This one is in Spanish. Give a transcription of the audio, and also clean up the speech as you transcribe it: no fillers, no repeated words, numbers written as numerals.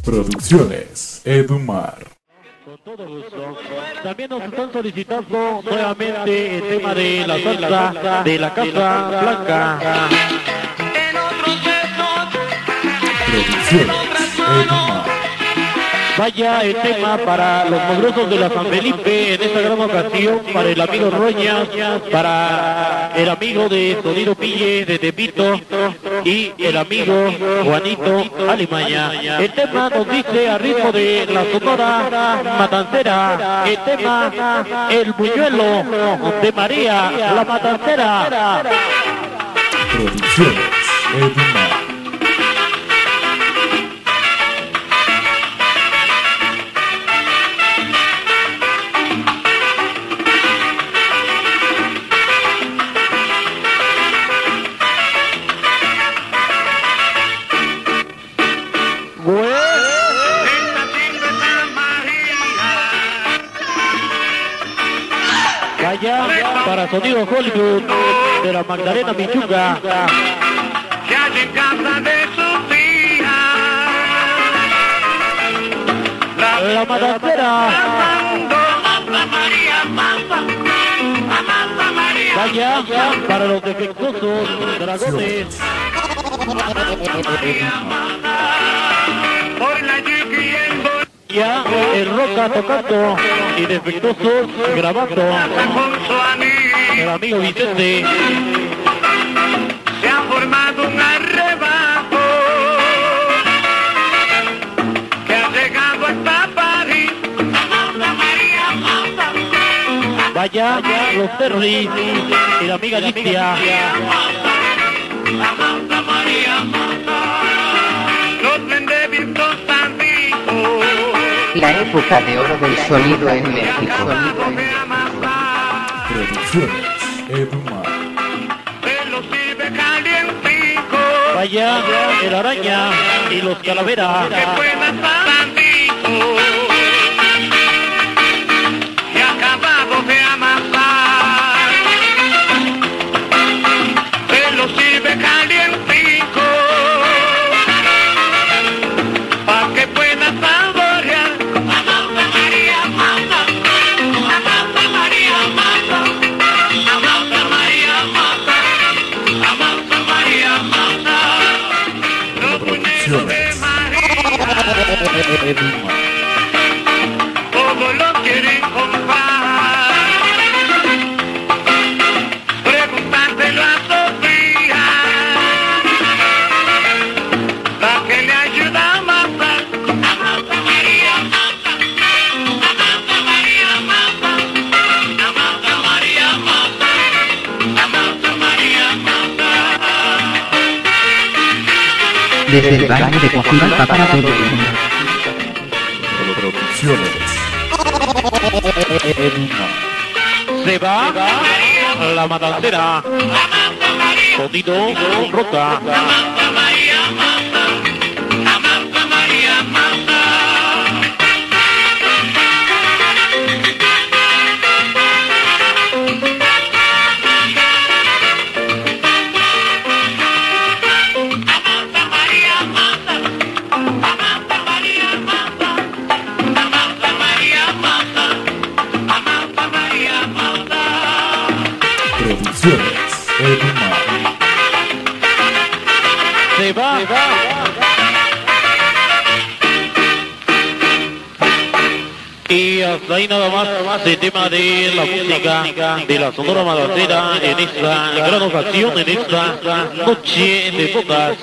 Producciones Edumar. Con todo gusto. También nos están solicitando nuevamente el tema de la salsa de la Casa Blanca. Producciones Edumar. Vaya el tema para los mugrosos de la San Felipe en esta gran ocasión, para el amigo Roñas, para el amigo de Sonido Pille, de Tepito, y el amigo Juanito Alimaña. El tema nos dice a ritmo de la Sonora Matancera, el tema El Buñuelo de María la Matancera. Producciones Edumar. Allá para Sonido Hollywood de la Magdalena Michuga. Ya en casa de Sofía, la Matancera, allá para los defectuosos dragones. Ya el Roca tocando y defectuosos grabando. El amigo Vicente. Se ha formado un arrebato que ha llegado hasta París. Vaya los Terry y la amiga Livia. Amata María, los bendecitos santitos. La época de oro del sonido en México. Producciones Edumar. Vaya el Araña y los Calaveras. Y acabado de amasar. Se los sirve calientico. Pa' que puedas saborear. Como lo quieren comprar, pregúntaselo a Sofía, la que le ayuda a matar. Amata María, mata. Amata María, mata. Amata María, mata. Amata María, mata. Desde el baño de Coajimalpa para todo el mundo. Se va la Matancera, Totito, Roca. Amata María, mata. Amata María, mata. Amata María, mata. Se va, se va. Y hasta ahí nada más el tema de la música de la Sonora Matancera en esta gran ocasión, en esta noche de bodas.